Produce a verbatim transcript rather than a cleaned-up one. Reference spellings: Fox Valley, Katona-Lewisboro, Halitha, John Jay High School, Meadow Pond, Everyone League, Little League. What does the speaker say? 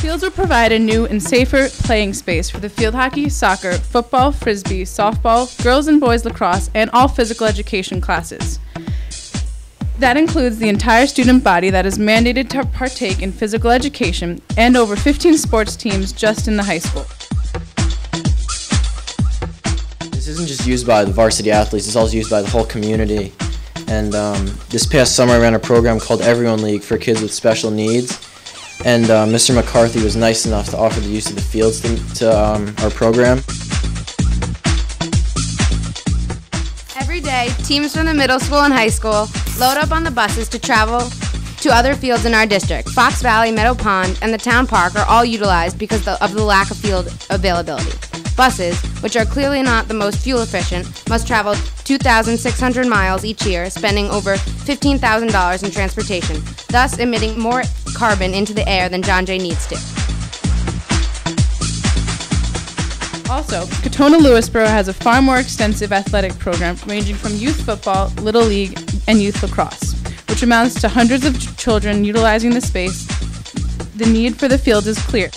Fields will provide a new and safer playing space for the field hockey, soccer, football, frisbee, softball, girls and boys lacrosse, and all physical education classes. That includes the entire student body that is mandated to partake in physical education and over fifteen sports teams just in the high school. This isn't just used by the varsity athletes, it's also used by the whole community. And um, this past summer I ran a program called Everyone League for kids with special needs. And uh, Mister McCarthy was nice enough to offer the use of the fields to, to um, our program. Every day, teams from the middle school and high school load up on the buses to travel to other fields in our district. Fox Valley, Meadow Pond, and the town park are all utilized because of the lack of field availability. Buses, which are clearly not the most fuel efficient, must travel two thousand six hundred miles each year, spending over fifteen thousand dollars in transportation, thus emitting more carbon into the air than John Jay needs to. Also, Katona-Lewisboro has a far more extensive athletic program ranging from youth football, Little League, and youth lacrosse, which amounts to hundreds of children utilizing the space. The need for the field is clear.